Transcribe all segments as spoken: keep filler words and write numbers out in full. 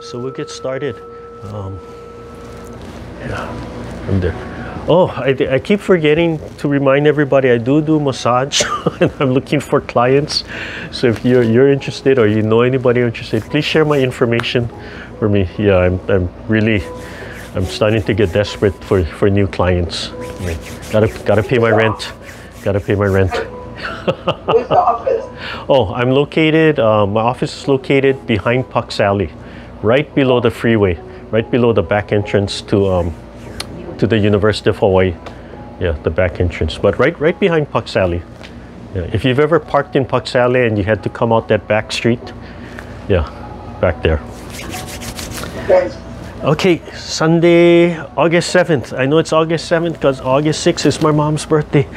So we'll get started. Um, yeah, I'm there. Oh, I, I keep forgetting to remind everybody I do do massage and I'm looking for clients. So if you're, you're interested or you know anybody interested, please share my information for me. Yeah, I'm, I'm really, I'm starting to get desperate for, for new clients. I mean, gotta, gotta pay my rent. Gotta pay my rent. Where's the office? Oh, I'm located, uh, my office is located behind Puck's Alley, right below the freeway, right below the back entrance to um, to the University of Hawaii. Yeah, the back entrance, but right right behind Puck's Alley. Yeah, if you've ever parked in Puck's Alley and you had to come out that back street, yeah, back there. Okay, okay, Sunday, August seventh. I know it's August seventh because August sixth is my mom's birthday.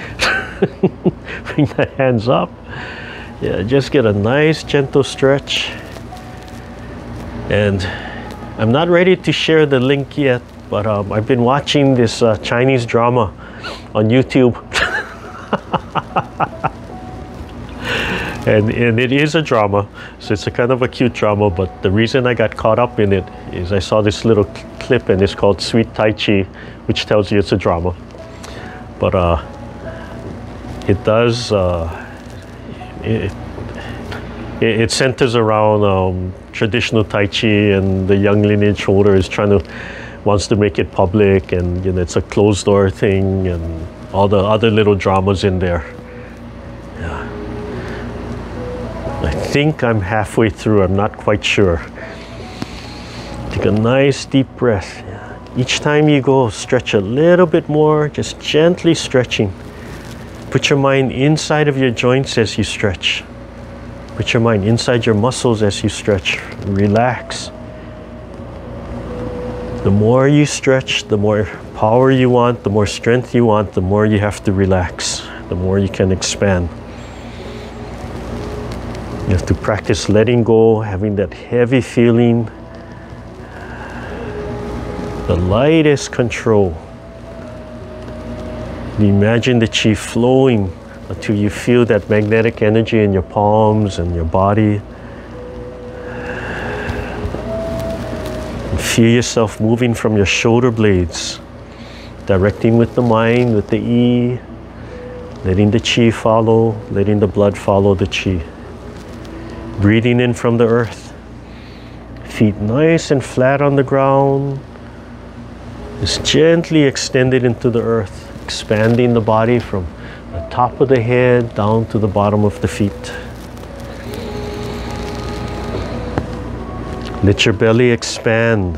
Bring the hands up. Yeah, just get a nice gentle stretch. And I'm not ready to share the link yet, but um, I've been watching this uh, Chinese drama on YouTube. and, and it is a drama, so it's a kind of a cute drama, but the reason I got caught up in it is I saw this little clip, and it's called Sweet Tai Chi, which tells you it's a drama. But uh, it does, uh, it, it, it centers around um, traditional Tai Chi, and the young lineage holder is trying to, wants to make it public, and you know, it's a closed door thing, and all the other little dramas in there. Yeah. I think I'm halfway through, I'm not quite sure. Take a nice deep breath. Yeah. Each time you go, stretch a little bit more, just gently stretching. Put your mind inside of your joints as you stretch. Put your mind inside your muscles as you stretch. Relax. The more you stretch, the more power you want, the more strength you want, the more you have to relax, the more you can expand. You have to practice letting go, having that heavy feeling, the lightest control. Imagine the Qi flowing until you feel that magnetic energy in your palms and your body. And feel yourself moving from your shoulder blades, directing with the mind, with the Yi, letting the Qi follow, letting the blood follow the Qi. Breathing in from the earth, feet nice and flat on the ground, just gently extended into the earth. Expanding the body from the top of the head down to the bottom of the feet. Let your belly expand.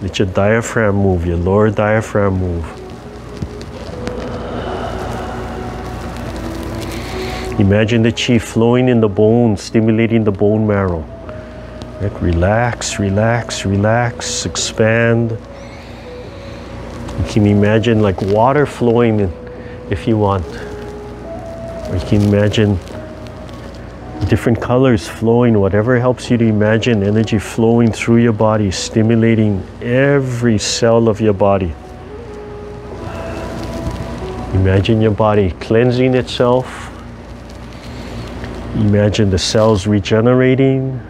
Let your diaphragm move, your lower diaphragm move. Imagine the Qi flowing in the bone, stimulating the bone marrow. Relax, relax, relax, expand. You can imagine like water flowing in, if you want. Or you can imagine different colors flowing, whatever helps you to imagine energy flowing through your body, stimulating every cell of your body. Imagine your body cleansing itself. Imagine the cells regenerating.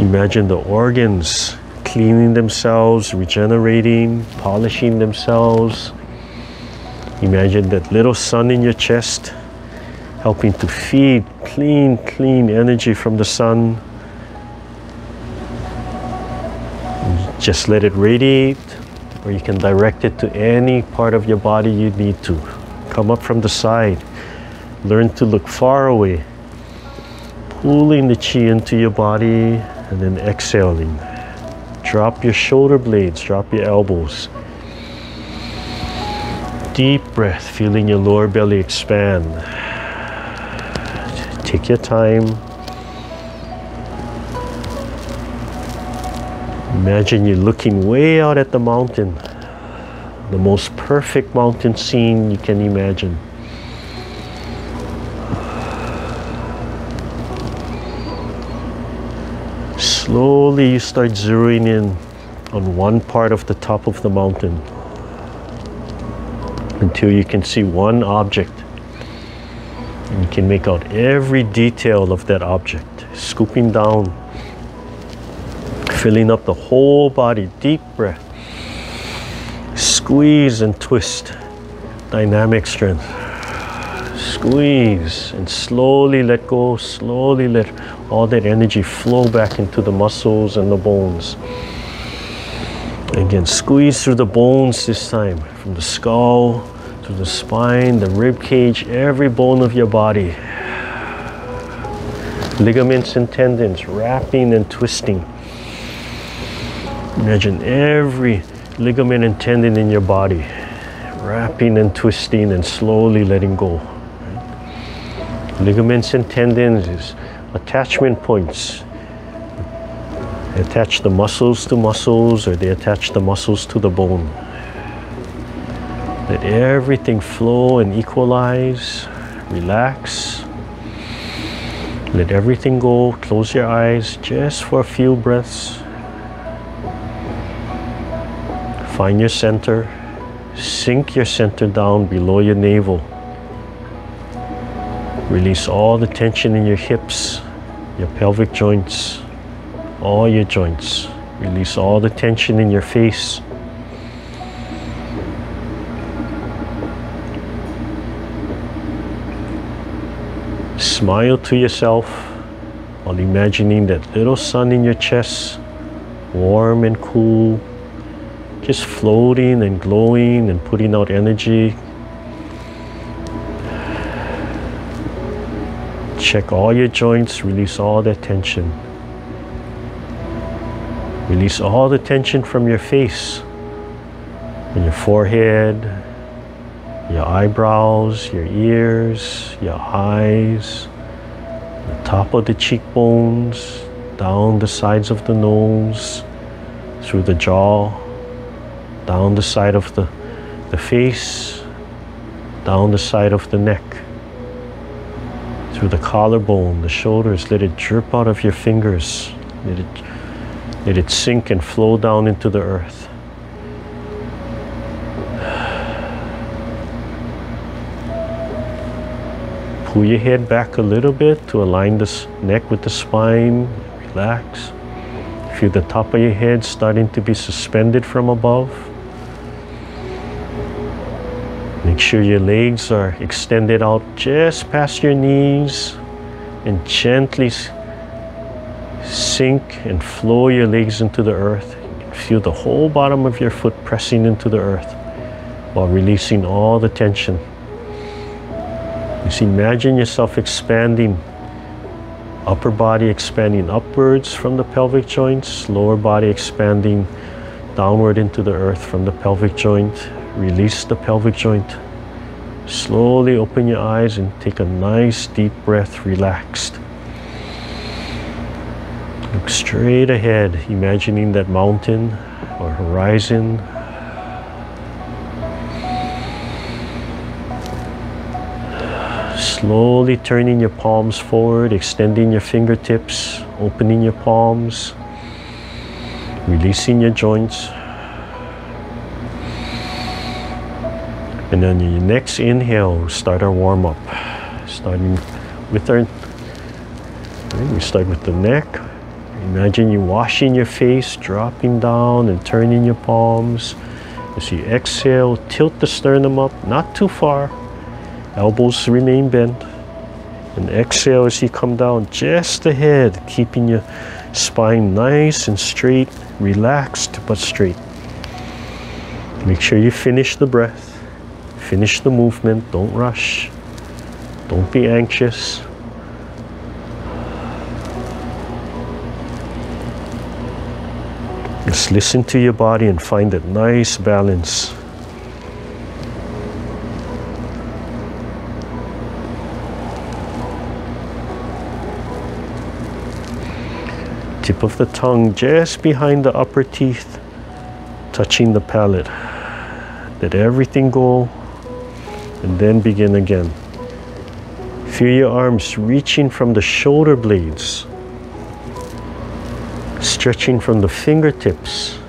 Imagine the organs cleaning themselves, regenerating, polishing themselves. Imagine that little sun in your chest, helping to feed clean, clean energy from the sun. Just let it radiate, or you can direct it to any part of your body you need to. Come up from the side. Learn to look far away. Pulling the Qi into your body, and then exhaling. Drop your shoulder blades, drop your elbows. Deep breath, feeling your lower belly expand. Take your time. Imagine you're looking way out at the mountain, the most perfect mountain scene you can imagine. Slowly you start zeroing in on one part of the top of the mountain until you can see one object. And you can make out every detail of that object, scooping down, filling up the whole body. Deep breath. Squeeze and twist. Dynamic strength. Squeeze and slowly let go. Slowly let all that energy flow back into the muscles and the bones. Again, squeeze through the bones this time, from the skull to the spine, the rib cage, every bone of your body. Ligaments and tendons, wrapping and twisting. Imagine every ligament and tendon in your body, wrapping and twisting and slowly letting go. Ligaments and tendons is attachment points. They attach the muscles to muscles, or they attach the muscles to the bone. Let everything flow and equalize. Relax. Let everything go. Close your eyes just for a few breaths. Find your center. Sink your center down below your navel. Release all the tension in your hips, your pelvic joints, all your joints. Release all the tension in your face. Smile to yourself while imagining that little sun in your chest, warm and cool, just floating and glowing and putting out energy. Check all your joints, release all that tension. Release all the tension from your face, from your forehead, your eyebrows, your ears, your eyes, the top of the cheekbones, down the sides of the nose, through the jaw, down the side of the, the face, down the side of the neck, through the collarbone, the shoulders. Let it drip out of your fingers. Let it Let it sink and flow down into the earth. Pull your head back a little bit to align the neck with the spine. Relax. Feel the top of your head starting to be suspended from above. Make sure your legs are extended out just past your knees, and gently sink and flow your legs into the earth. Feel the whole bottom of your foot pressing into the earth while releasing all the tension. Just imagine yourself expanding, upper body expanding upwards from the pelvic joints, lower body expanding downward into the earth from the pelvic joint. Release the pelvic joint. Slowly open your eyes and take a nice deep breath, relaxed. Look straight ahead, imagining that mountain or horizon. Slowly turning your palms forward, extending your fingertips, opening your palms, releasing your joints. And then your next inhale, start our warm-up. Starting with our, we start with the neck. Imagine you washing your face, dropping down and turning your palms. As you exhale, tilt the sternum up, not too far. Elbows remain bent. And exhale as you come down just ahead, keeping your spine nice and straight, relaxed but straight. Make sure you finish the breath, finish the movement, don't rush, don't be anxious. Just listen to your body and find that nice balance. Tip of the tongue just behind the upper teeth, touching the palate. Let everything go and then begin again. Feel your arms reaching from the shoulder blades, stretching from the fingertips.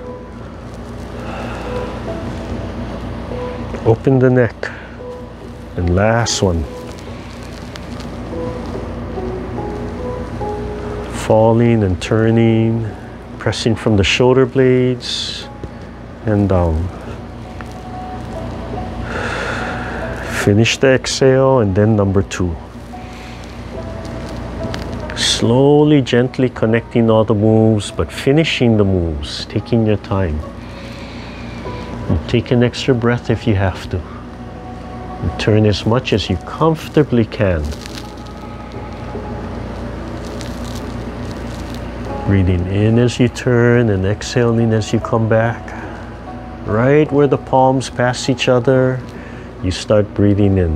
Open the neck. And last one. Falling and turning, pressing from the shoulder blades and down. Finish the exhale and then number two. Slowly, gently connecting all the moves, but finishing the moves, taking your time. And take an extra breath if you have to. And turn as much as you comfortably can. Breathing in as you turn and exhaling as you come back. Right where the palms pass each other, you start breathing in.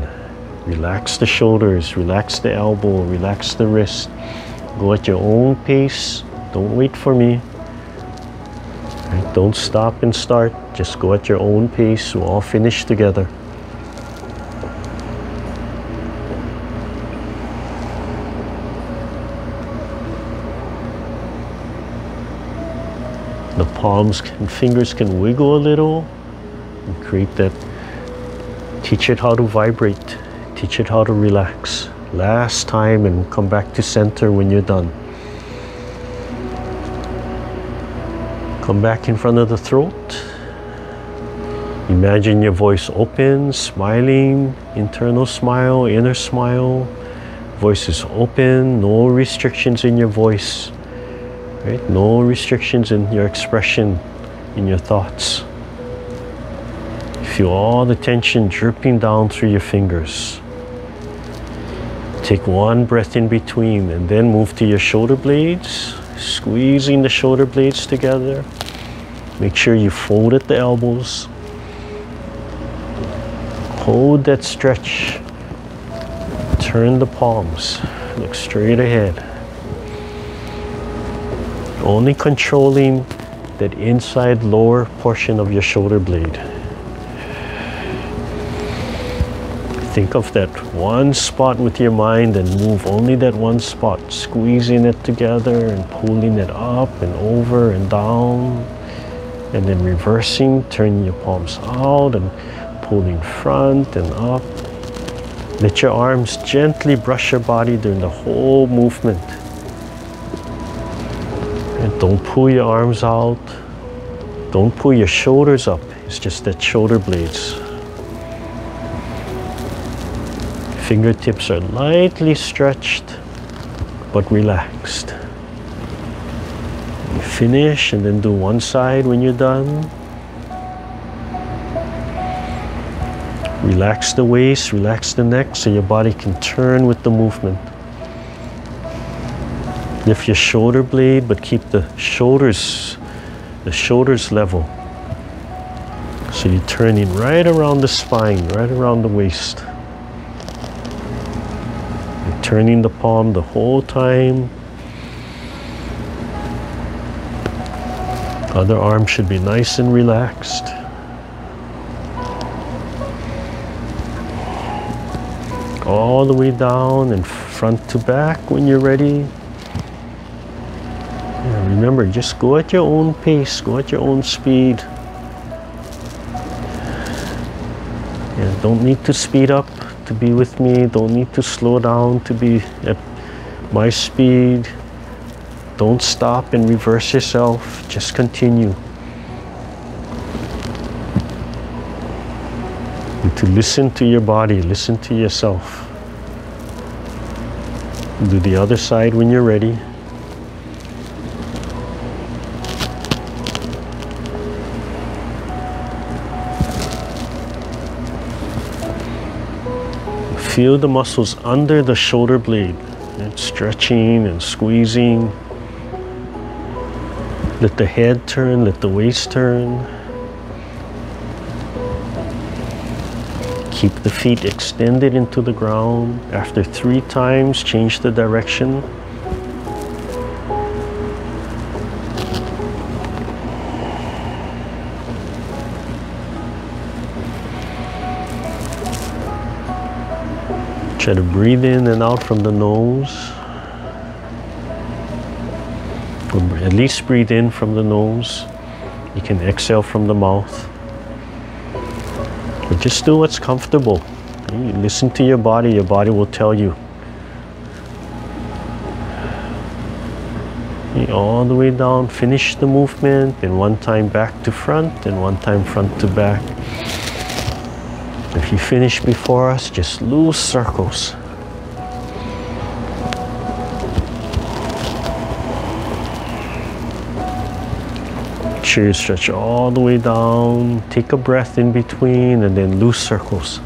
Relax the shoulders, relax the elbow, relax the wrist. Go at your own pace. Don't wait for me. Right? Don't stop and start. Just go at your own pace. We'll all finish together. The palms and fingers can wiggle a little and create that. Teach it how to vibrate. Teach it how to relax. Last time, and come back to center when you're done. Come back in front of the throat. Imagine your voice open, smiling, internal smile, inner smile. Voice is open, no restrictions in your voice. Right? No restrictions in your expression, in your thoughts. Feel all the tension dripping down through your fingers. Take one breath in between and then move to your shoulder blades, squeezing the shoulder blades together. Make sure you fold at the elbows. Hold that stretch. Turn the palms. Look straight ahead. Only controlling that inside lower portion of your shoulder blade. Think of that one spot with your mind and move only that one spot, squeezing it together and pulling it up and over and down, and then reversing, turning your palms out and pulling front and up. Let your arms gently brush your body during the whole movement. And don't pull your arms out. Don't pull your shoulders up. It's just that shoulder blades. Fingertips are lightly stretched, but relaxed. You finish and then do one side when you're done. Relax the waist, relax the neck so your body can turn with the movement. Lift your shoulder blade, but keep the shoulders, the shoulders level. So you're turning right around the spine, right around the waist. Turning the palm the whole time. Other arm should be nice and relaxed. All the way down and front to back when you're ready. And remember, just go at your own pace, go at your own speed. And don't need to speed up to be with me. Don't need to slow down to be at my speed. Don't stop and reverse yourself. Just continue. And to listen to your body, listen to yourself. Do the other side when you're ready. Feel the muscles under the shoulder blade. It's stretching and squeezing. Let the head turn, let the waist turn. Keep the feet extended into the ground. After three times, change the direction. Try to breathe in and out from the nose. Or at least breathe in from the nose. You can exhale from the mouth. But just do what's comfortable. You listen to your body. Your body will tell you. coming all the way down, finish the movement, then one time back to front, then one time front to back. If you finish before us, just loose circles. Make sure you stretch all the way down, take a breath in between, and then loose circles.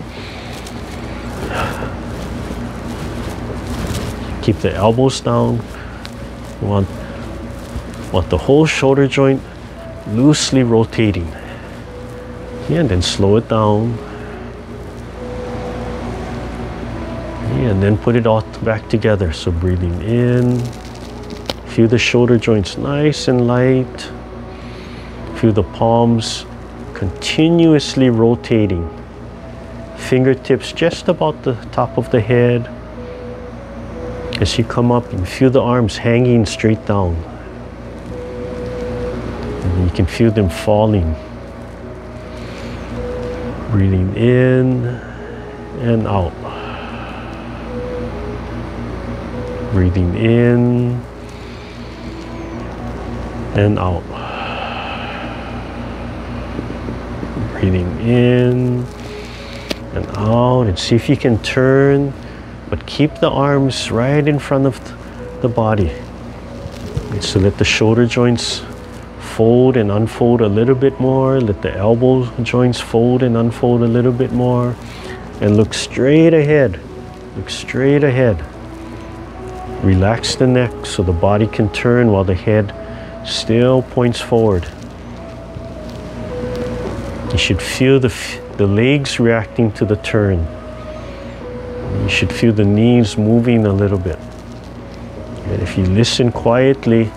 Keep the elbows down. You want, want the whole shoulder joint loosely rotating. Yeah, and then slow it down. Yeah, and then put it all back together. So breathing in. Feel the shoulder joints nice and light. Feel the palms continuously rotating. Fingertips just about the top of the head. As you come up, and feel the arms hanging straight down. And you can feel them falling. Breathing in and out. Breathing in and out. Breathing in and out. And see if you can turn, but keep the arms right in front of the body. So let the shoulder joints fold and unfold a little bit more. Let the elbow joints fold and unfold a little bit more. And look straight ahead. Look straight ahead. Relax the neck so the body can turn while the head still points forward. You should feel the, the legs reacting to the turn. You should feel the knees moving a little bit. And if you listen quietly,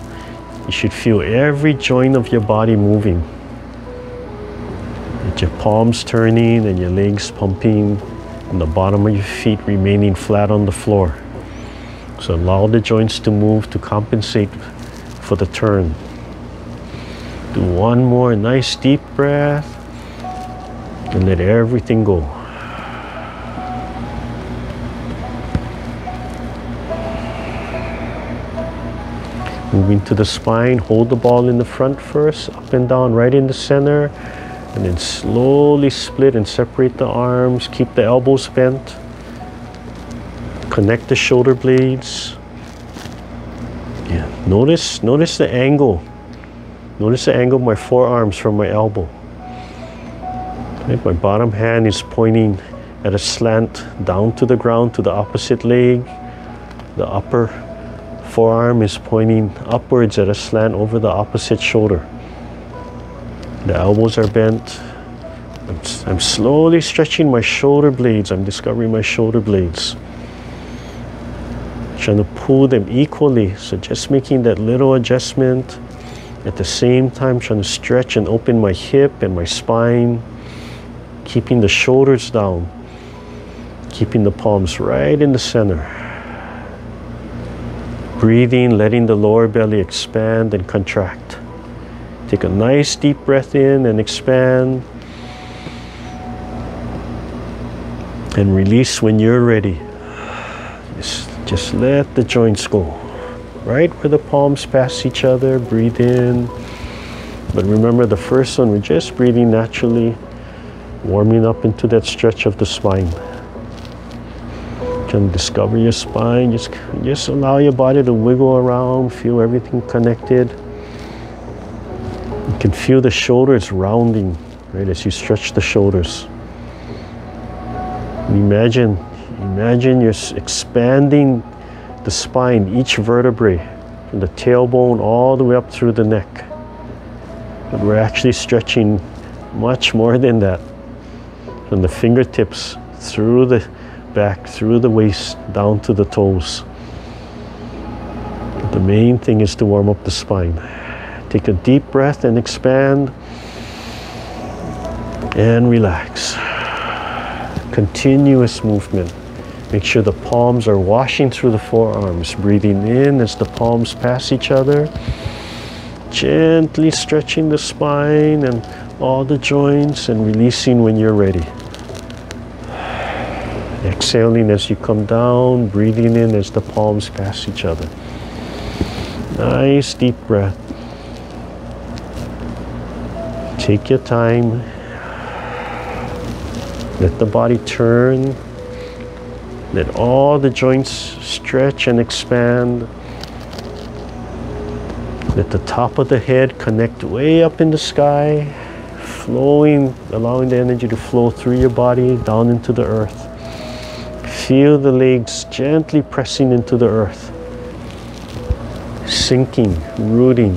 you should feel every joint of your body moving. With your palms turning and your legs pumping and the bottom of your feet remaining flat on the floor. So allow the joints to move to compensate for the turn. Do one more nice deep breath and let everything go. Moving to the spine, hold the ball in the front first, up and down, right in the center, and then slowly split and separate the arms, keep the elbows bent, connect the shoulder blades. Yeah. Notice, notice the angle. Notice the angle of my forearms from my elbow. Right? My bottom hand is pointing at a slant down to the ground to the opposite leg, the upper forearm is pointing upwards at a slant over the opposite shoulder. The elbows are bent. I'm, I'm slowly stretching my shoulder blades. I'm discovering my shoulder blades. Trying to pull them equally. So just making that little adjustment. At the same time, trying to stretch and open my hip and my spine. Keeping the shoulders down. Keeping the palms right in the center. Breathing, letting the lower belly expand and contract. Take a nice deep breath in and expand. And release when you're ready. Just, just let the joints go. Right where the palms pass each other, breathe in. But remember the first one, we're just breathing naturally, warming up into that stretch of the spine. And discover your spine. Just, just allow your body to wiggle around. Feel everything connected. You can feel the shoulders rounding, right, as you stretch the shoulders. Imagine, imagine you're expanding the spine, each vertebrae, from the tailbone all the way up through the neck. But we're actually stretching much more than that. From the fingertips through the back, through the waist, down to the toes. But the main thing is to warm up the spine. Take a deep breath and expand. And relax. Continuous movement. Make sure the palms are washing through the forearms. Breathing in as the palms pass each other. Gently stretching the spine and all the joints and releasing when you're ready. Exhaling as you come down, breathing in as the palms pass each other. Nice deep breath. Take your time. Let the body turn. Let all the joints stretch and expand. Let the top of the head connect way up in the sky, flowing, allowing the energy to flow through your body down into the earth. Feel the legs gently pressing into the earth, sinking, rooting.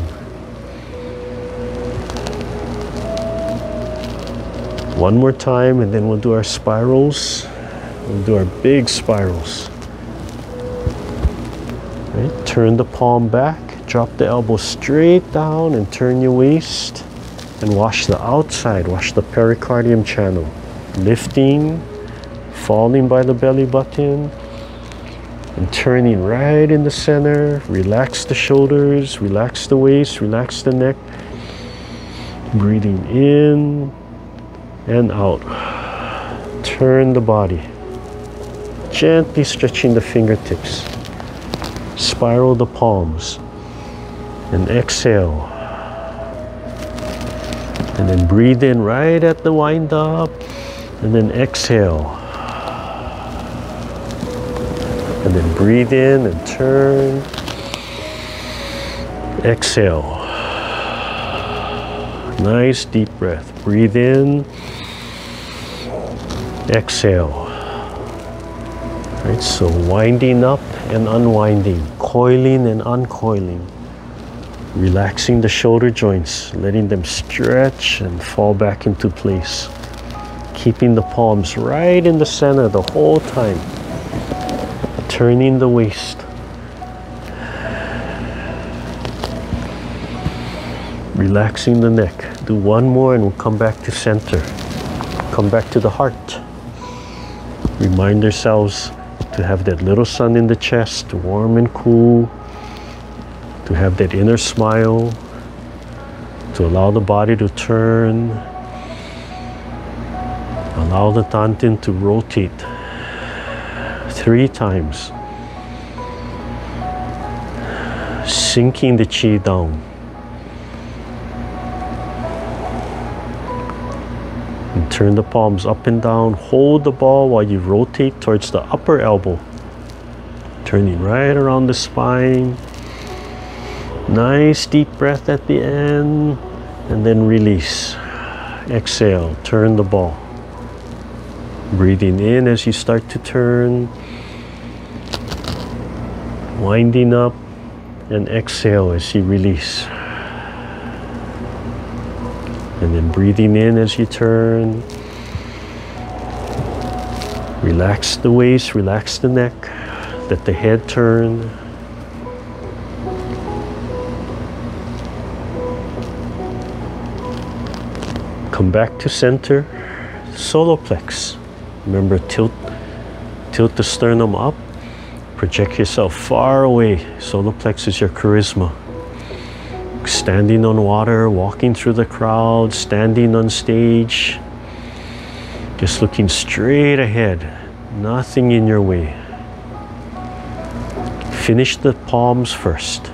One more time, and then we'll do our spirals. We'll do our big spirals. Right, turn the palm back, drop the elbow straight down, and turn your waist. And wash the outside, wash the pericardium channel. Lifting, falling by the belly button, and turning right in the center. Relax the shoulders, relax the waist, relax the neck. Breathing in and out. Turn the body, gently stretching the fingertips. Spiral the palms and exhale, and then breathe in right at the wind up, and then exhale, and then breathe in and turn, exhale. Nice deep breath. Breathe in, exhale. Right, so winding up and unwinding, coiling and uncoiling, relaxing the shoulder joints, letting them stretch and fall back into place, keeping the palms right in the center the whole time, turning the waist, relaxing the neck. Do one more and we'll come back to center. Come back to the heart. Remind ourselves to have that little sun in the chest, warm and cool, to have that inner smile, to allow the body to turn, allow the Tantien to rotate three times, sinking the Qi down. And turn the palms up and down. Hold the ball while you rotate towards the upper elbow. Turning right around the spine. Nice deep breath at the end. And then release. Exhale. Turn the ball. Breathing in as you start to turn. Winding up. And exhale as you release. And then breathing in as you turn. Relax the waist, relax the neck. Let the head turn. Come back to center. Solar plex. Remember, tilt, tilt the sternum up. Project yourself far away. Solar plex is your charisma. Standing on water, walking through the crowd, standing on stage, just looking straight ahead, nothing in your way. Finish the palms first.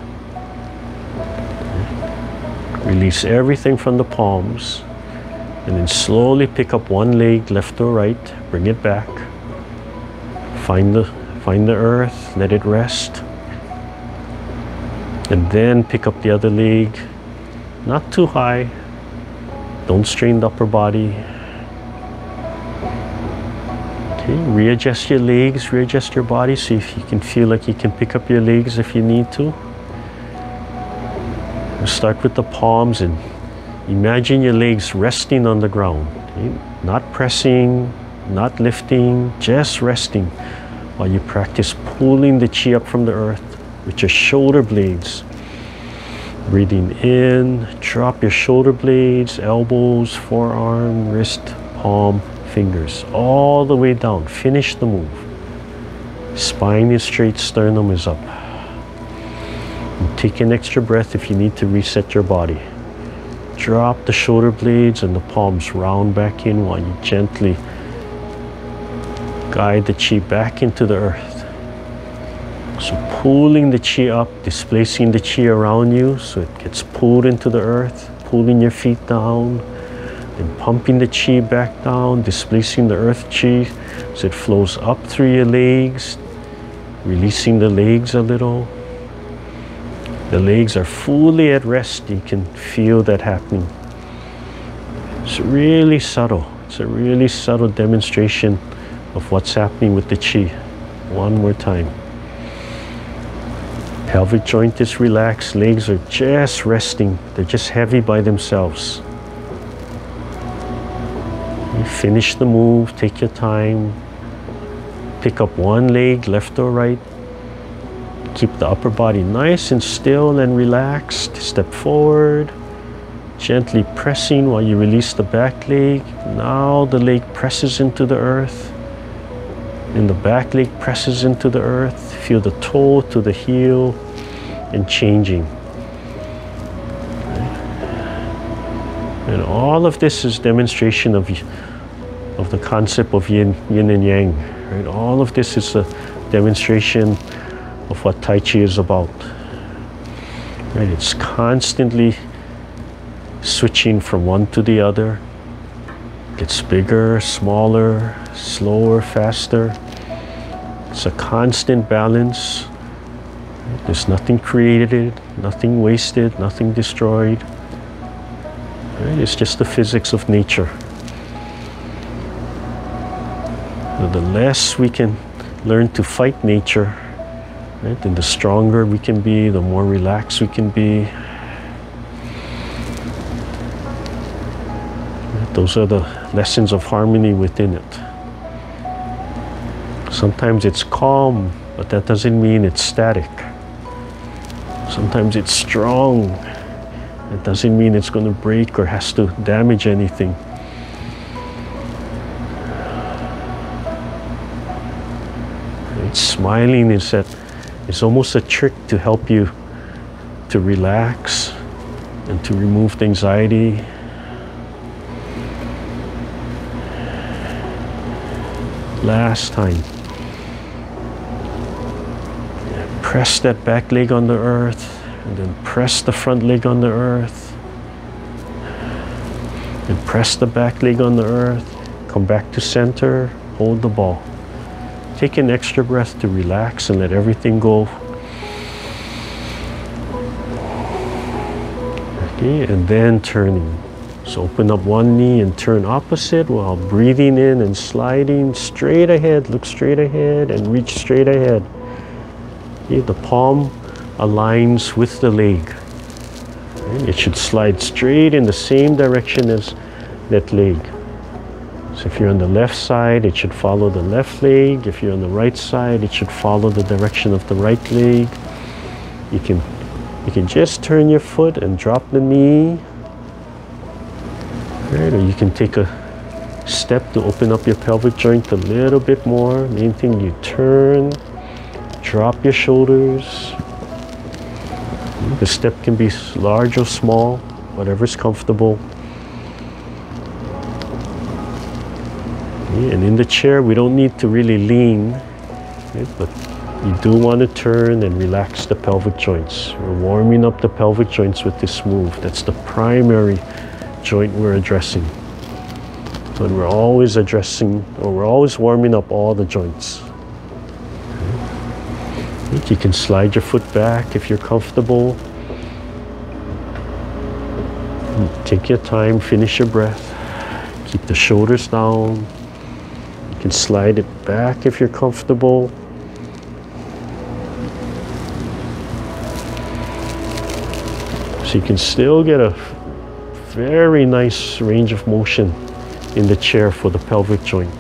Release everything from the palms, and then slowly pick up one leg, left or right, bring it back. Find the, find the earth, let it rest. And then pick up the other leg, not too high, don't strain the upper body. Okay, readjust your legs, readjust your body, see if you can feel like you can pick up your legs if you need to. And start with the palms and imagine your legs resting on the ground. Okay? Not pressing, not lifting, just resting while you practice pulling the Qi up from the earth with your shoulder blades. Breathing in, drop your shoulder blades, elbows, forearm, wrist, palm, fingers, all the way down. Finish the move. Spine is straight, sternum is up. And take an extra breath if you need to reset your body. Drop the shoulder blades and the palms round back in while you gently guide the Qi back into the earth. So pulling the Qi up, displacing the Qi around you so it gets pulled into the earth, pulling your feet down, then pumping the Qi back down, displacing the earth Qi so it flows up through your legs, releasing the legs a little. The legs are fully at rest. You can feel that happening. It's really subtle. It's a really subtle demonstration of what's happening with the Qi. One more time. Pelvic joint is relaxed. Legs are just resting. They're just heavy by themselves. You finish the move. Take your time. Pick up one leg, left or right. Keep the upper body nice and still and relaxed. Step forward, gently pressing while you release the back leg. Now the leg presses into the earth. And the back leg presses into the earth. Feel the toe to the heel and changing. And all of this is demonstration of, of the concept of yin, yin and yang. Right? All of this is a demonstration of what Tai Chi is about. Right? It's constantly switching from one to the other. Gets bigger, smaller, slower, faster. It's a constant balance. There's nothing created, nothing wasted, nothing destroyed. Right? It's just the physics of nature. So the less we can learn to fight nature, right? Then the stronger we can be, the more relaxed we can be. Those are the lessons of harmony within it. Sometimes it's calm, but that doesn't mean it's static. Sometimes it's strong. That doesn't mean it's going to break or has to damage anything. It's smiling is that it's almost a trick to help you to relax and to remove the anxiety. Last time. Press that back leg on the earth, and then press the front leg on the earth. And press the back leg on the earth. Come back to center, hold the ball. Take an extra breath to relax and let everything go. Okay, and then turning. So open up one knee and turn opposite while breathing in and sliding straight ahead. Look straight ahead and reach straight ahead. Okay, the palm aligns with the leg. Okay, it should slide straight in the same direction as that leg. So if you're on the left side, it should follow the left leg. If you're on the right side, it should follow the direction of the right leg. You can, you can just turn your foot and drop the knee. Right, or you can take a step to open up your pelvic joint a little bit more. Main thing, you turn, drop your shoulders. The step can be large or small, whatever's comfortable. And in the chair, we don't need to really lean, right, but you do want to turn and relax the pelvic joints. We're warming up the pelvic joints with this move. That's the primary joint we're addressing. But we're always addressing, or we're always warming up all the joints. Okay. You can slide your foot back if you're comfortable. Take your time, finish your breath. Keep the shoulders down. You can slide it back if you're comfortable. So you can still get a very nice range of motion in the chair for the pelvic joint.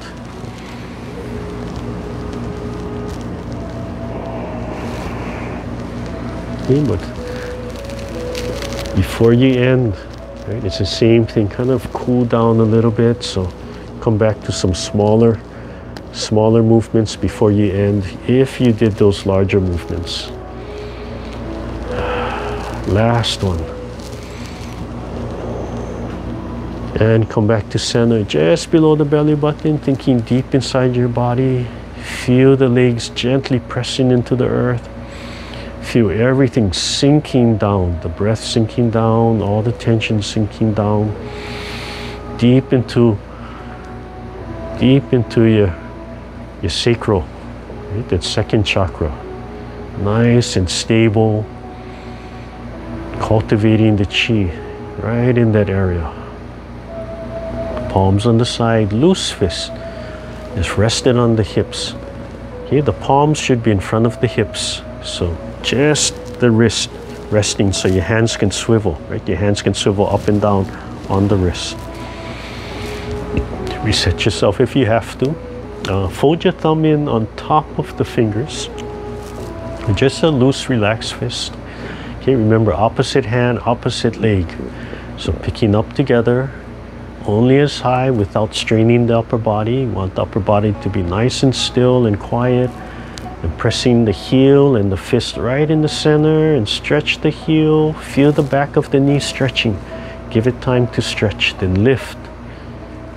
Okay, but before you end, right, it's the same thing. Kind of cool down a little bit, so come back to some smaller, smaller movements before you end, if you did those larger movements. Last one. And come back to center, just below the belly button, thinking deep inside your body. Feel the legs gently pressing into the earth. Feel everything sinking down, the breath sinking down, all the tension sinking down, deep into, deep into your, your sacral, right? That second chakra. Nice and stable, cultivating the Qi right in that area. Palms on the side, loose fist, just rested on the hips. Okay, the palms should be in front of the hips. So just the wrist resting so your hands can swivel, right? Your hands can swivel up and down on the wrist. Reset yourself if you have to. Uh, fold your thumb in on top of the fingers. Just a loose, relaxed fist. Okay, remember opposite hand, opposite leg. So picking up together, only as high without straining the upper body. You want the upper body to be nice and still and quiet. And pressing the heel and the fist right in the center and stretch the heel. Feel the back of the knee stretching. Give it time to stretch, then lift.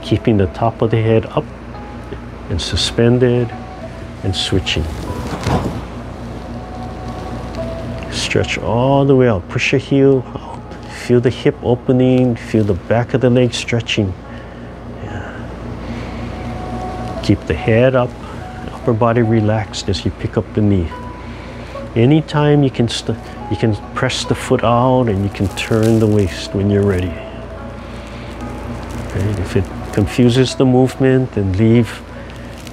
Keeping the top of the head up and suspended and switching. Stretch all the way out. Push your heel out. Feel the hip opening. Feel the back of the leg stretching. Yeah. Keep the head up. Upper body relaxed as you pick up the knee. Anytime you can, st you can press the foot out and you can turn the waist when you're ready. Right? If it confuses the movement, then leave.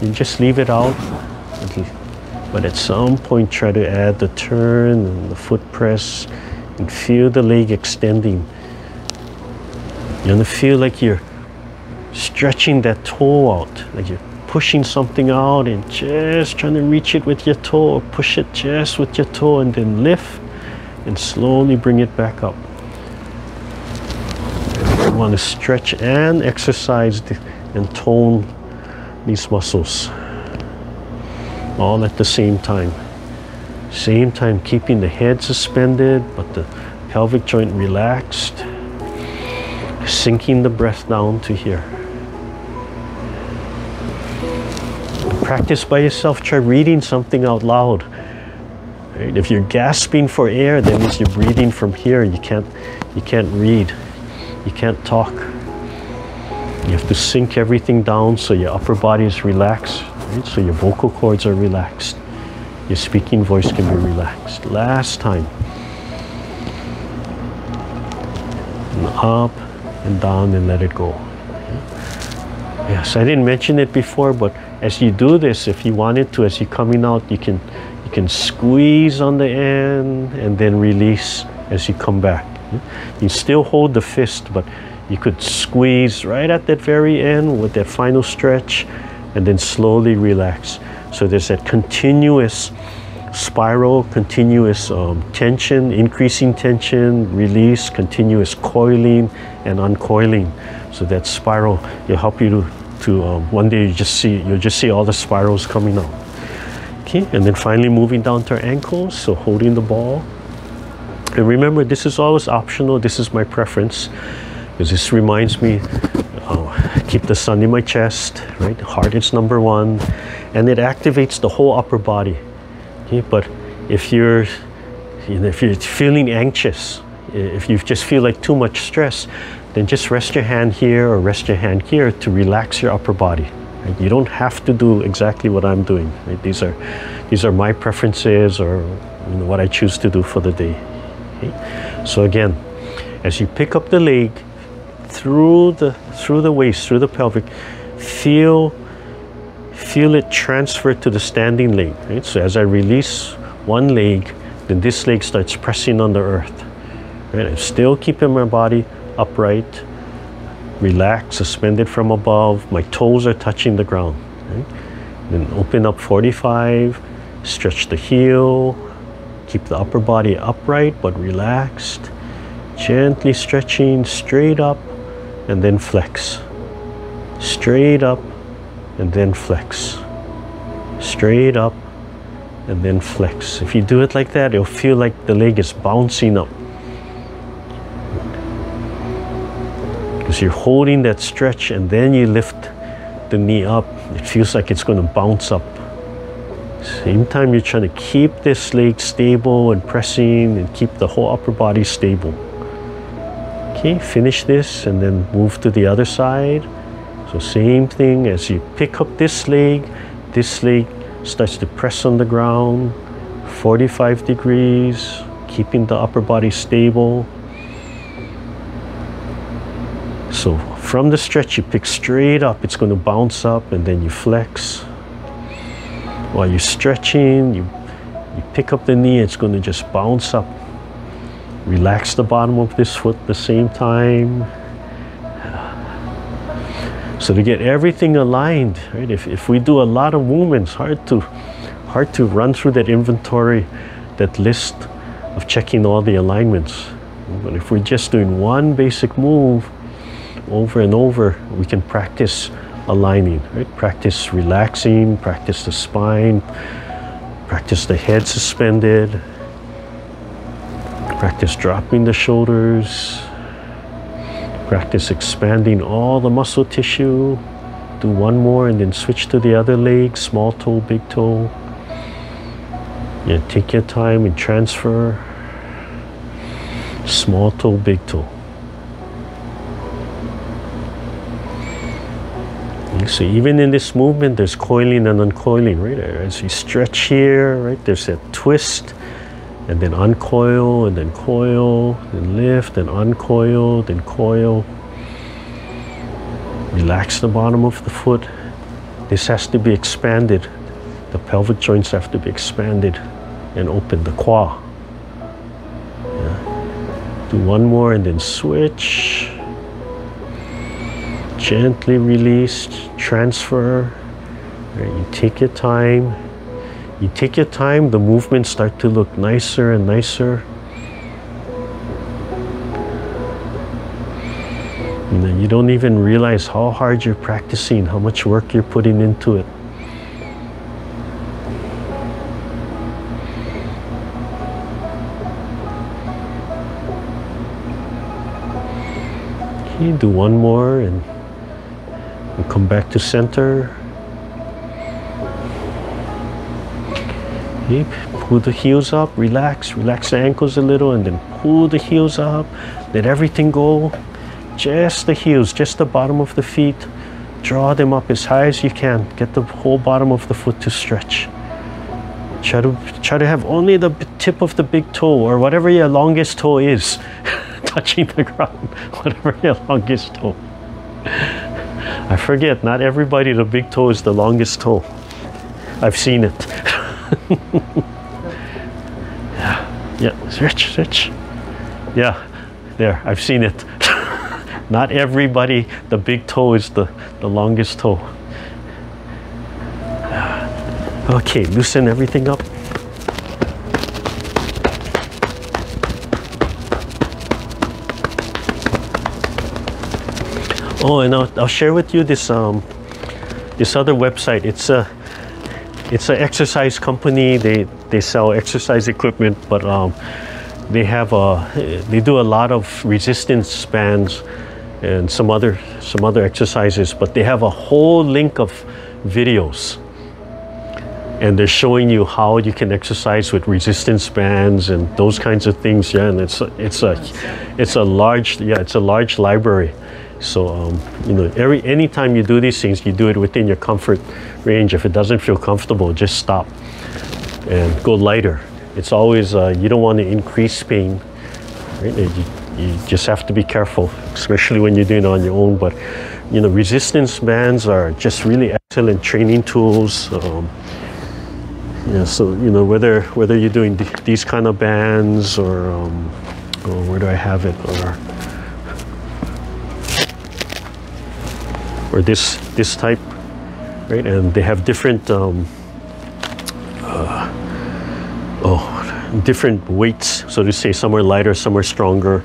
You just leave it out. But at some point, try to add the turn and the foot press and feel the leg extending. You're gonna feel like you're stretching that toe out, like you're pushing something out and just trying to reach it with your toe, or push it just with your toe, and then lift and slowly bring it back up. You want to stretch and exercise and tone these muscles all at the same time. Same time, keeping the head suspended, but the pelvic joint relaxed, sinking the breath down to here. Practice by yourself. Try reading something out loud. Right? If you're gasping for air, that means you're breathing from here. You can't, you can't read. You can't talk. You have to sink everything down so your upper body is relaxed. Right? So your vocal cords are relaxed. Your speaking voice can be relaxed. Last time. And up and down and let it go. Yeah. Yes, I didn't mention it before, but as you do this, if you wanted to, as you're coming out, you can, you can squeeze on the end and then release as you come back. You still hold the fist, but you could squeeze right at that very end with that final stretch and then slowly relax. So there's that continuous spiral, continuous um, tension, increasing tension, release, continuous coiling and uncoiling. So that spiral will help you to To, um, one day you just see you'll just see all the spirals coming out. Okay, and then finally moving down to our ankles, so holding the ball. And remember, this is always optional. This is my preference because this reminds me, uh, keep the sun in my chest, right? Heart is number one, and it activates the whole upper body. Okay, but if you're, you know, if you're feeling anxious, if you just feel like too much stress, then just rest your hand here or rest your hand here to relax your upper body. Right? You don't have to do exactly what I'm doing. Right? These are, these are my preferences or you know, what I choose to do for the day. Okay? So again, as you pick up the leg through the, through the waist, through the pelvic, feel, feel it transfer to the standing leg. Right? So as I release one leg, then this leg starts pressing on the earth. Right? I'm still keeping my body upright, relaxed, suspended from above. My toes are touching the ground. Right? Then open up forty-five, stretch the heel, keep the upper body upright but relaxed, gently stretching straight up and then flex. Straight up and then flex. Straight up and then flex. If you do it like that, it'll feel like the leg is bouncing up. You're holding that stretch and then you lift the knee up. It feels like it's going to bounce up. Same time you're trying to keep this leg stable and pressing and keep the whole upper body stable. Okay, finish this and then move to the other side. So same thing, as you pick up this leg, this leg starts to press on the ground, forty-five degrees, keeping the upper body stable. So from the stretch, you pick straight up, it's going to bounce up, and then you flex. While you're stretching, you, you pick up the knee, it's going to just bounce up. Relax the bottom of this foot at the same time. So to get everything aligned, right? If, if we do a lot of movements, hard to, hard to run through that inventory, that list of checking all the alignments. But if we're just doing one basic move over and over, we can practice aligning, right? Practice relaxing, practice the spine, practice the head suspended, practice dropping the shoulders, practice expanding all the muscle tissue. Do one more and then switch to the other leg, small toe, big toe. Yeah, take your time and transfer. Small toe, big toe. So even in this movement, there's coiling and uncoiling, right? As you stretch here, right, there's that twist, and then uncoil, and then coil, then lift, and uncoil, then coil. Relax the bottom of the foot. This has to be expanded. The pelvic joints have to be expanded and open the quad. Yeah. Do one more and then switch. Gently release, transfer, right, you take your time, you take your time, the movements start to look nicer and nicer. And then you don't even realize how hard you're practicing, how much work you're putting into it. Okay, do one more and and come back to center. Okay, pull the heels up, relax, relax the ankles a little, and then pull the heels up, let everything go. Just the heels, just the bottom of the feet. Draw them up as high as you can. Get the whole bottom of the foot to stretch. Try to, try to have only the tip of the big toe, or whatever your longest toe is, touching the ground, whatever your longest toe. I forget, not everybody, the big toe is the longest toe. I've seen it. Yeah, yeah, stretch, stretch. Yeah, there, I've seen it. Not everybody, the big toe is the, the longest toe. Okay, loosen everything up. Oh, and I'll, I'll share with you this um, this other website. It's a it's an exercise company. They they sell exercise equipment, but um, they have a they do a lot of resistance bands and some other some other exercises. But they have a whole link of videos, and they're showing you how you can exercise with resistance bands and those kinds of things. Yeah, and it's a, it's a it's a large yeah it's a large library. So, um, you know, every anytime you do these things, you do it within your comfort range. If it doesn't feel comfortable, just stop and go lighter. It's always, uh, you don't want to increase pain, right? You, you just have to be careful, especially when you're doing it on your own. But, you know, resistance bands are just really excellent training tools. Um, yeah, so, you know, whether, whether you're doing th these kind of bands or, um, or where do I have it? Or... or this this type, right? And they have different um, uh, oh, different weights. So to say, some are lighter, some are stronger.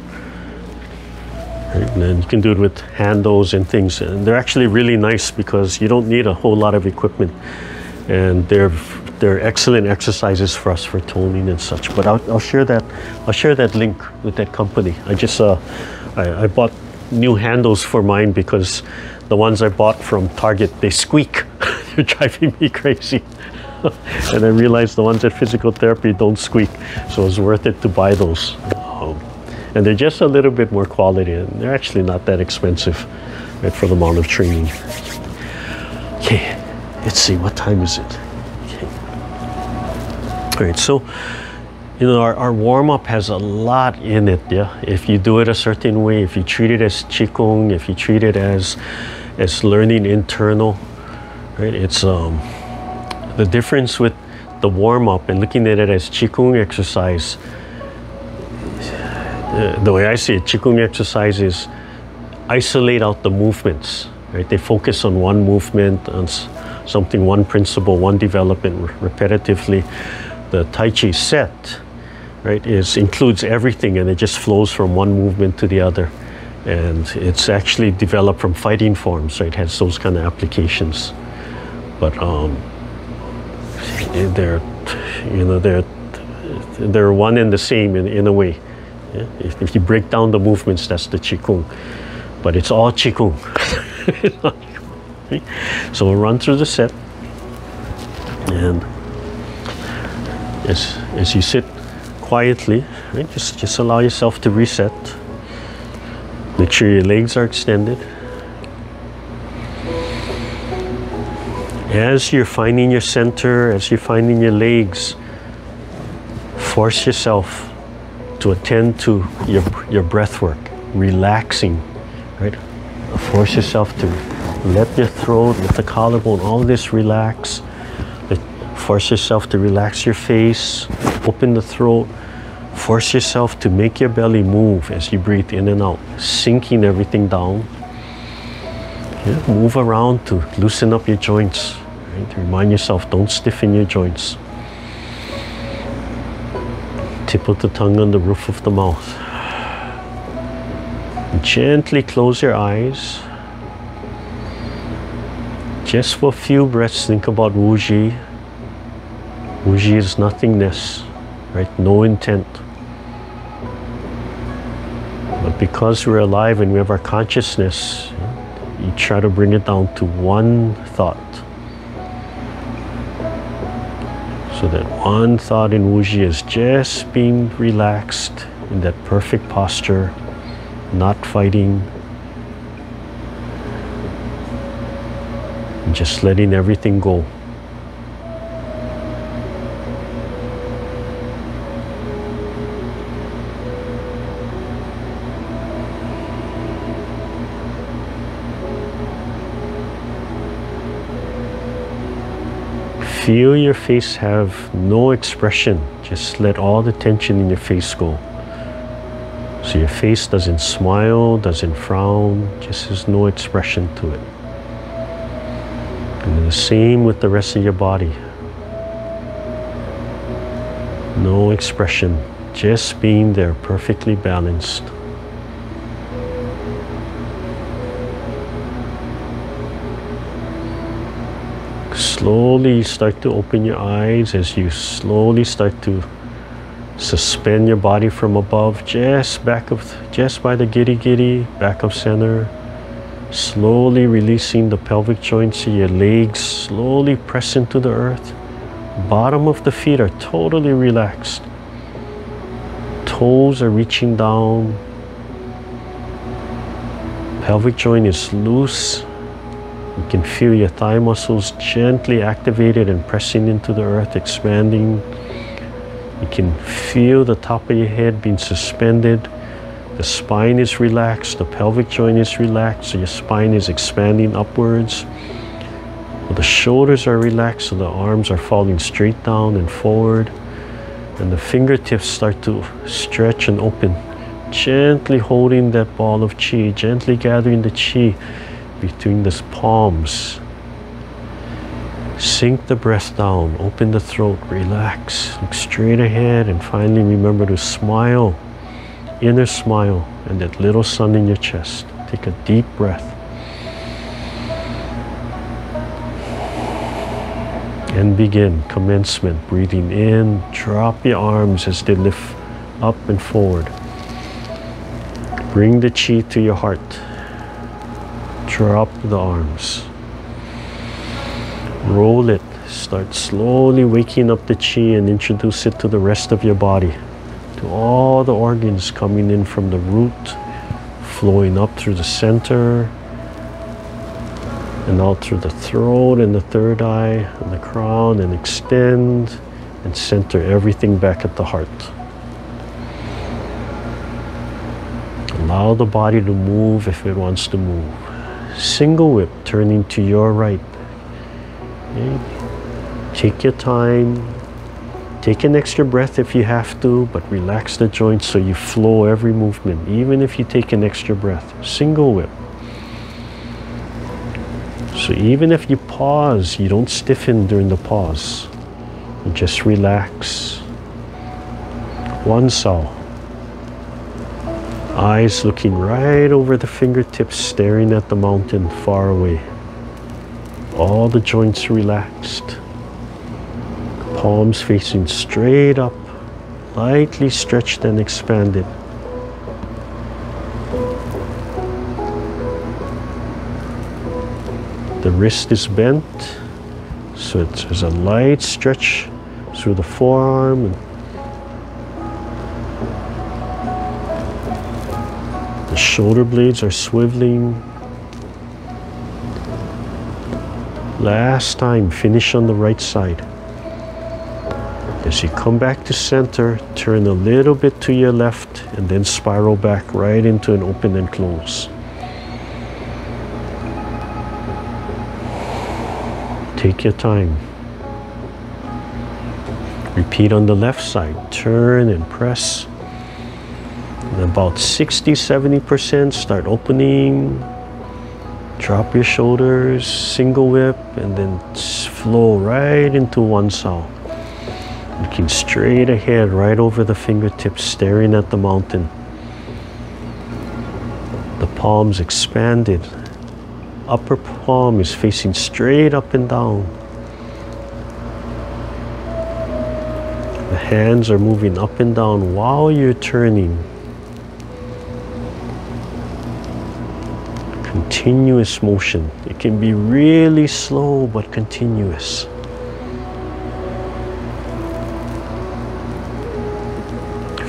Right? And then you can do it with handles and things. And they're actually really nice because you don't need a whole lot of equipment. And they're they're excellent exercises for us for toning and such. But I'll, I'll share that I'll share that link with that company. I just uh, I, I bought new handles for mine because the ones I bought from Target, they squeak. They're driving me crazy. And I realized the ones at physical therapy don't squeak, so it's worth it to buy those. Um, and they're just a little bit more quality, and they're actually not that expensive, right, for the amount of training. Okay, let's see, what time is it? Okay. All right, so, you know, our, our warm-up has a lot in it, yeah? If you do it a certain way, if you treat it as Qigong, if you treat it as, as learning internal, right? It's um, the difference with the warm-up and looking at it as Qigong exercise. Uh, the way I see it, Qigong exercise is isolate out the movements, right? They focus on one movement, on something, one principle, one development repetitively. The Tai Chi set, right, is includes everything, and it just flows from one movement to the other, and it's actually developed from fighting forms, right? It has those kind of applications, but um, they're, you know, they're they're one and the same in, in a way. Yeah? If, if you break down the movements, that's the Qigong, but it's all Qigong. So we'll run through the set, and As, as you sit quietly, right, just, just allow yourself to reset. Make sure your legs are extended. As you're finding your center, as you're finding your legs, force yourself to attend to your, your breath work, relaxing, right? Force yourself to let your throat, let the collarbone, all this relax. Force yourself to relax your face, open the throat. Force yourself to make your belly move as you breathe in and out, sinking everything down. Yeah, move around to loosen up your joints. Right? Remind yourself, don't stiffen your joints. Tip of the tongue on the roof of the mouth. Gently close your eyes. Just for a few breaths, think about Wuji. Wuji is nothingness, right? No intent. But because we're alive and we have our consciousness, you try to bring it down to one thought. So that one thought in Wuji is just being relaxed in that perfect posture, not fighting, and just letting everything go. Feel your face have no expression. Just let all the tension in your face go. So your face doesn't smile, doesn't frown, just has no expression to it. And the same with the rest of your body. No expression, just being there, perfectly balanced. Slowly start to open your eyes as you slowly start to suspend your body from above, just back of, just by the giddy giddy, back of center. Slowly releasing the pelvic joints of your legs, slowly press into the earth. Bottom of the feet are totally relaxed. Toes are reaching down. Pelvic joint is loose. You can feel your thigh muscles gently activated and pressing into the earth, expanding. You can feel the top of your head being suspended. The spine is relaxed, the pelvic joint is relaxed, so your spine is expanding upwards. The shoulders are relaxed, so the arms are falling straight down and forward. And the fingertips start to stretch and open. Gently holding that ball of Qi, gently gathering the Qi between the palms. Sink the breath down, open the throat, relax, look straight ahead, and finally remember to smile, inner smile, and that little sun in your chest. Take a deep breath. And begin commencement, breathing in, drop your arms as they lift up and forward. Bring the Qi to your heart. Drop the arms. Roll it. Start slowly waking up the qi and introduce it to the rest of your body, to all the organs coming in from the root, flowing up through the center, and out through the throat and the third eye and the crown, and extend and center everything back at the heart. Allow the body to move if it wants to move. Single whip, turning to your right. Okay. Take your time. Take an extra breath if you have to, but relax the joints so you flow every movement, even if you take an extra breath. Single whip. So even if you pause, you don't stiffen during the pause. You just relax. One sao. Eyes looking right over the fingertips, staring at the mountain far away. All the joints relaxed. Palms facing straight up, lightly stretched and expanded. The wrist is bent, so it's, there's a light stretch through the forearm. The shoulder blades are swiveling. Last time, finish on the right side. As you come back to center, turn a little bit to your left and then spiral back right into an open and close. Take your time. Repeat on the left side. Turn and press. And about sixty to seventy percent, start opening. Drop your shoulders, single whip, and then flow right into one sound. Looking straight ahead, right over the fingertips, staring at the mountain. The palms expanded. Upper palm is facing straight up and down. The hands are moving up and down while you're turning. Continuous motion. It can be really slow, but continuous.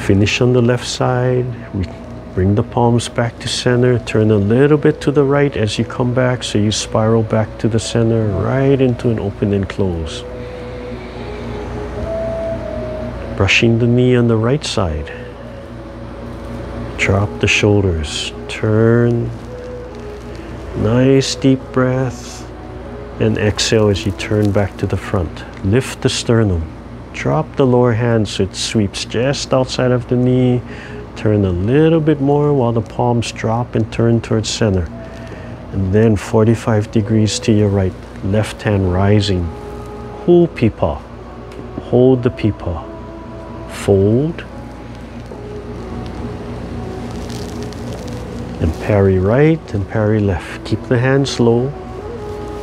Finish on the left side. We bring the palms back to center. Turn a little bit to the right as you come back, so you spiral back to the center, right into an open and close. Brushing the knee on the right side. Drop the shoulders. Turn. Nice deep breath. And exhale as you turn back to the front. Lift the sternum. Drop the lower hand so it sweeps just outside of the knee. Turn a little bit more while the palms drop and turn towards center. And then forty-five degrees to your right. Left hand rising. Hold pipa. Hold the pipa. Fold. And parry right and parry left. Keep the hands low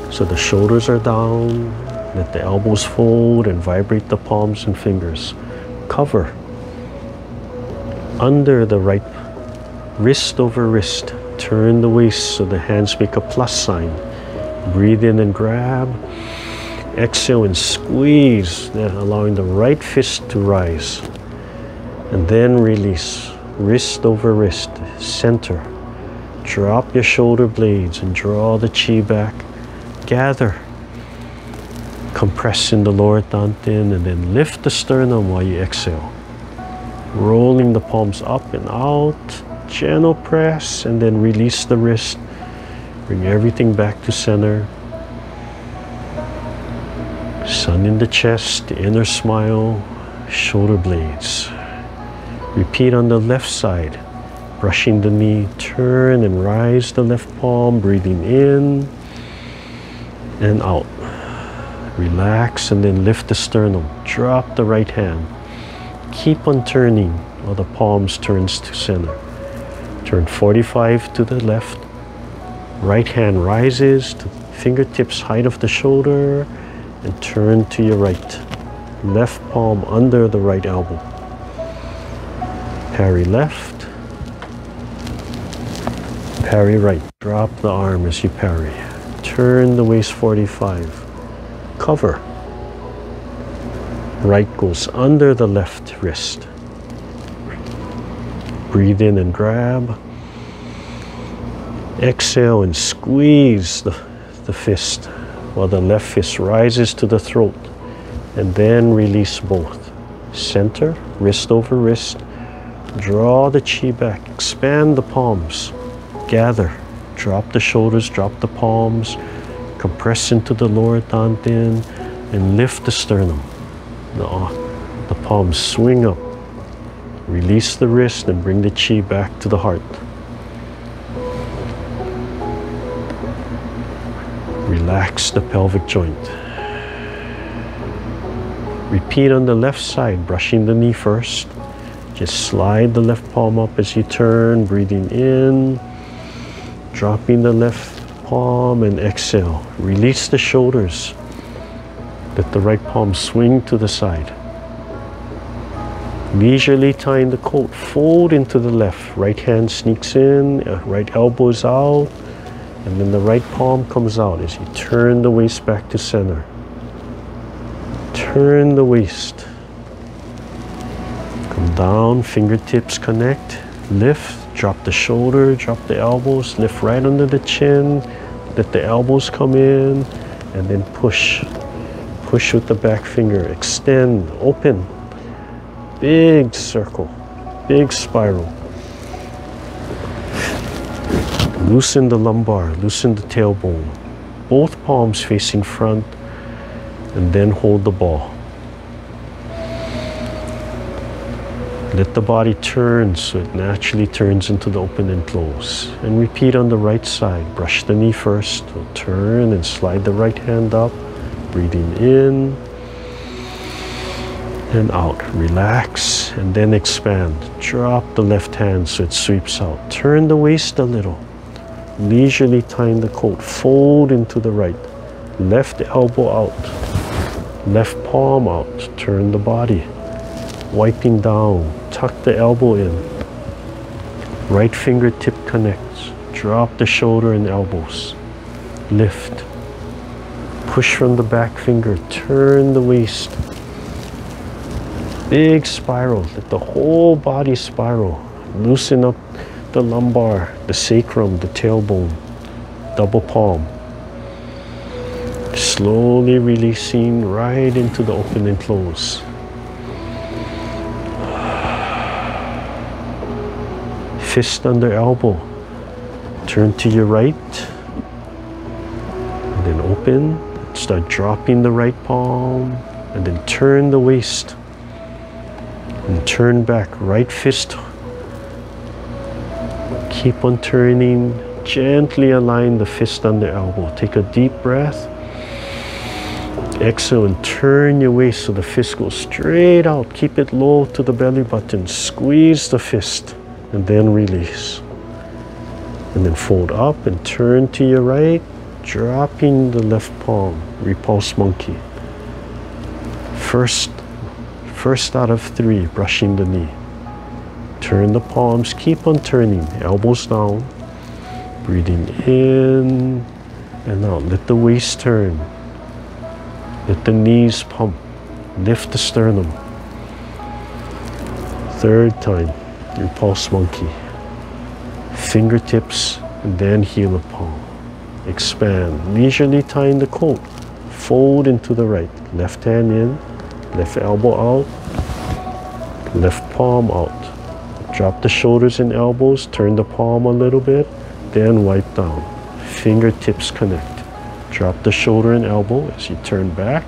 so the shoulders are down. Let the elbows fold and vibrate the palms and fingers. Cover. Under the right wrist over wrist. Turn the waist so the hands make a plus sign. Breathe in and grab. Exhale and squeeze, then allowing the right fist to rise. And then release. Wrist over wrist. Center. Drop your shoulder blades and draw the qi back. Gather. Compress in the lower Tantien and then lift the sternum while you exhale. Rolling the palms up and out. Gentle press and then release the wrist. Bring everything back to center. Sun in the chest, inner smile, shoulder blades. Repeat on the left side. Brushing the knee, turn and rise the left palm. Breathing in and out. Relax and then lift the sternum. Drop the right hand. Keep on turning while the palms turns to center. Turn forty-five to the left. Right hand rises to fingertips height of the shoulder and turn to your right. Left palm under the right elbow. Parry left. Parry right. Drop the arm as you parry. Turn the waist forty-five. Cover. Right goes under the left wrist. Breathe in and grab. Exhale and squeeze the, the fist while the left fist rises to the throat. And then release both. Center, wrist over wrist. Draw the Qi back. Expand the palms. Gather. Drop the shoulders, drop the palms. Compress into the lower Tantien and lift the sternum. The, the palms swing up. Release the wrist and bring the Qi back to the heart. Relax the pelvic joint. Repeat on the left side, brushing the knee first. Just slide the left palm up as you turn, breathing in, dropping the left palm and exhale. Release the shoulders. Let the right palm swing to the side. Leisurely tying the coat, fold into the left. Right hand sneaks in, right elbow is out, and then the right palm comes out as you turn the waist back to center. Turn the waist. Come down, fingertips connect, lift, drop the shoulder, drop the elbows, lift right under the chin, let the elbows come in, and then push. Push with the back finger, extend, open. Big circle, big spiral. Loosen the lumbar, loosen the tailbone. Both palms facing front, and then hold the ball. Let the body turn so it naturally turns into the open and close. And repeat on the right side. Brush the knee first, we'll turn and slide the right hand up. Breathing in and out. Relax and then expand. Drop the left hand so it sweeps out. Turn the waist a little. Leisurely tying the coat. Fold into the right. Left elbow out. Left palm out. Turn the body. Wiping down. Tuck the elbow in. Right fingertip connects. Drop the shoulder and elbows. Lift. Push from the back finger, turn the waist. Big spiral, let the whole body spiral. Loosen up the lumbar, the sacrum, the tailbone, double palm. Slowly releasing right into the open and close. Fist under elbow, turn to your right, and then open. Start dropping the right palm and then turn the waist and turn back. Right fist. Keep on turning. Gently align the fist under elbow. Take a deep breath. Exhale and turn your waist so the fist goes straight out. Keep it low to the belly button. Squeeze the fist and then release. And then fold up and turn to your right. Dropping the left palm, repulse monkey. First, first out of three, brushing the knee. Turn the palms, keep on turning, elbows down. Breathing in and out, let the waist turn. Let the knees pump, lift the sternum. Third time, repulse monkey. Fingertips and then heel of palm. Expand, leisurely tying the coat, fold into the right, left hand in, left elbow out, left palm out. Drop the shoulders and elbows, turn the palm a little bit, then wipe down. Fingertips connect. Drop the shoulder and elbow as you turn back,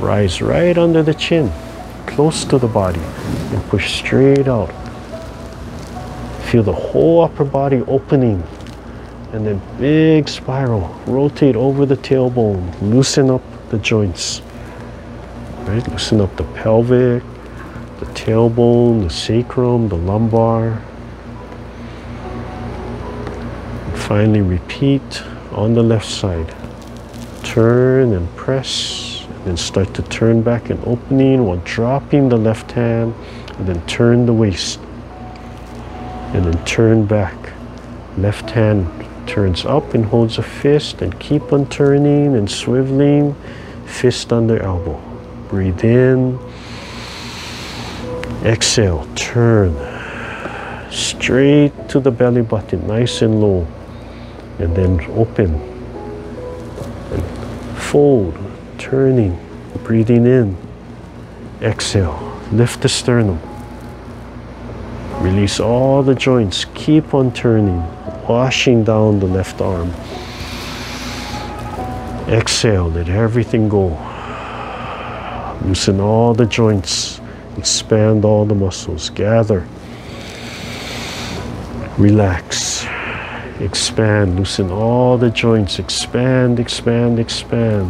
rise right under the chin, close to the body, and push straight out. Feel the whole upper body opening. And then big spiral, rotate over the tailbone, loosen up the joints, right? Loosen up the pelvic, the tailbone, the sacrum, the lumbar. And finally repeat on the left side. Turn and press, and then start to turn back and opening while dropping the left hand, and then turn the waist, and then turn back. Left hand turns up and holds a fist and keep on turning and swiveling, fist under elbow. breathe in. Exhale, turn straight to the belly button, nice and low, and then open and fold, turning, breathing in. Exhale, lift the sternum, release all the joints, keep on turning, washing down the left arm. Exhale, let everything go, loosen all the joints, expand all the muscles, gather, relax, expand, loosen all the joints, expand, expand, expand,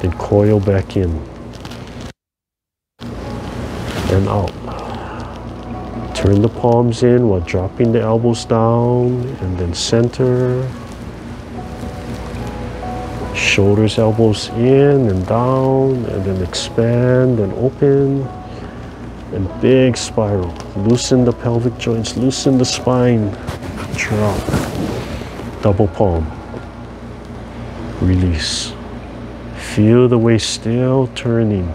then coil back in and out. Turn the palms in while dropping the elbows down, and then center. Shoulders, elbows in and down, and then expand and open. And big spiral. Loosen the pelvic joints, loosen the spine. Drop. Double palm. Release. Feel the waist still turning.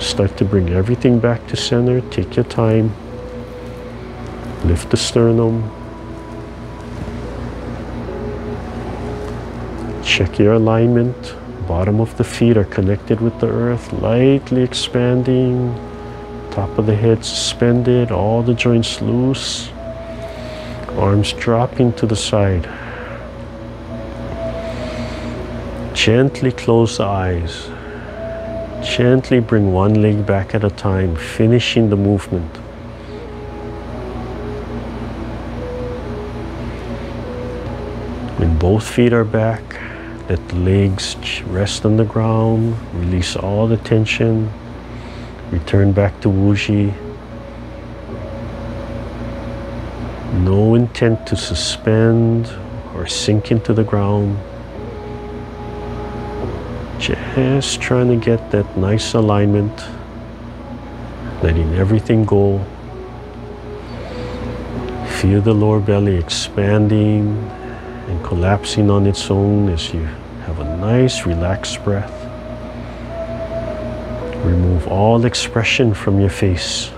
Start to bring everything back to center. Take your time. Lift the sternum. Check your alignment. Bottom of the feet are connected with the earth, lightly expanding. Top of the head suspended, all the joints loose. Arms dropping to the side. Gently close the eyes. Gently bring one leg back at a time, finishing the movement. When both feet are back, let the legs rest on the ground, release all the tension, return back to Wuji. No intent to suspend or sink into the ground. Just trying to get that nice alignment, letting everything go. Feel the lower belly expanding and collapsing on its own as you have a nice relaxed breath. Remove all expression from your face.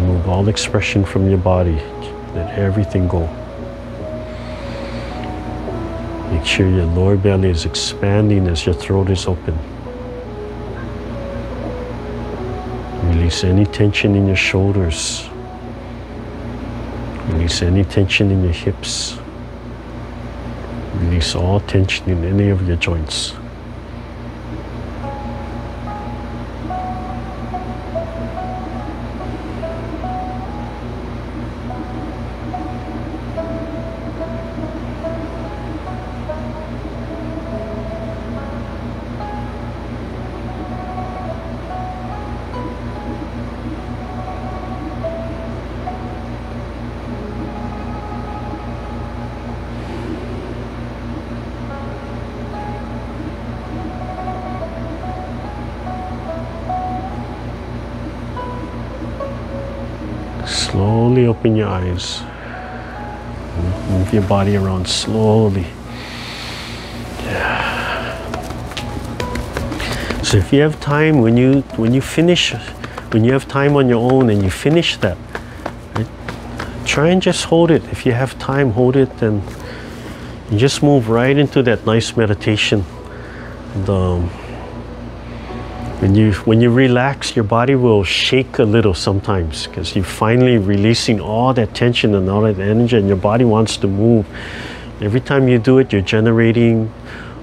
Remove all expression from your body. Let everything go. Make sure your lower belly is expanding as your throat is open. Release any tension in your shoulders. Release any tension in your hips. Release all tension in any of your joints. Slowly open your eyes. Move your body around slowly. Yeah. So if you have time, when you when you finish, when you have time on your own and you finish that, right, try and just hold it. If you have time, hold it, and you just move right into that nice meditation. And, um, When you, when you relax, your body will shake a little sometimes because you're finally releasing all that tension and all that energy, and your body wants to move. Every time you do it, you're generating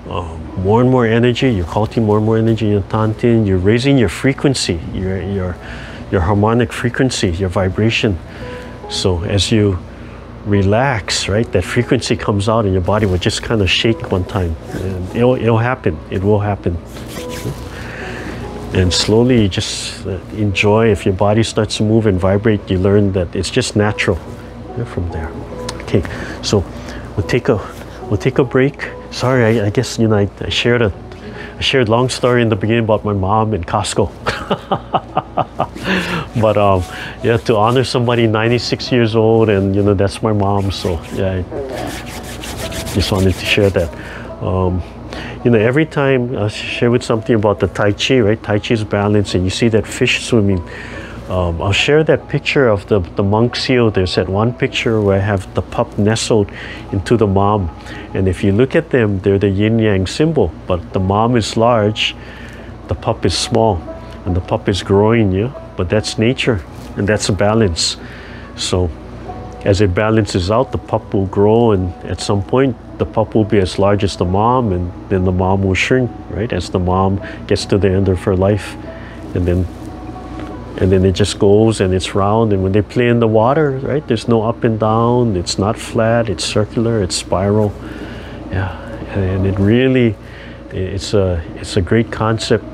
uh, more and more energy, you're collecting more and more energy in Tantien, you're raising your frequency, your, your, your harmonic frequency, your vibration. So as you relax, right, that frequency comes out and your body will just kind of shake one time. And it'll, it'll happen, it will happen. And slowly you just enjoy. If your body starts to move and vibrate, you learn that it's just natural. You're from there. Okay, so we'll take a we'll take a break. Sorry, I, I guess you know I, I shared a I shared long story in the beginning about my mom and Costco. But um, yeah, to honor somebody ninety-six years old, and you know that's my mom. So yeah. I, just wanted to share that. Um, you know, every time I share with something about the Tai Chi, right? Tai Chi is balance, and you see that fish swimming. Um, I'll share that picture of the, the monk seal. There's that one picture where I have the pup nestled into the mom. And if you look at them, they're the yin yang symbol. But the mom is large, the pup is small, and the pup is growing, yeah? But that's nature, and that's a balance. So as it balances out, the pup will grow, and at some point, the pup will be as large as the mom, and then the mom will shrink, right? As the mom gets to the end of her life. And then And then it just goes and it's round. And when they play in the water, right, there's no up and down. It's not flat, it's circular, it's spiral. Yeah, and it really, it's a, it's a great concept.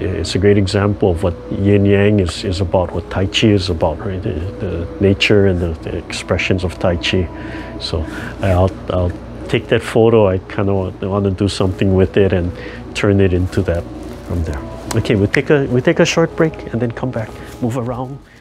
It's a great example of what yin yang is, is about, what Tai Chi is about, right? The, the nature and the, the expressions of Tai Chi. So I'll, I'll take that photo. I kind of want to do something with it and turn it into that from there. Okay, we take a we take a short break and then come back, move around.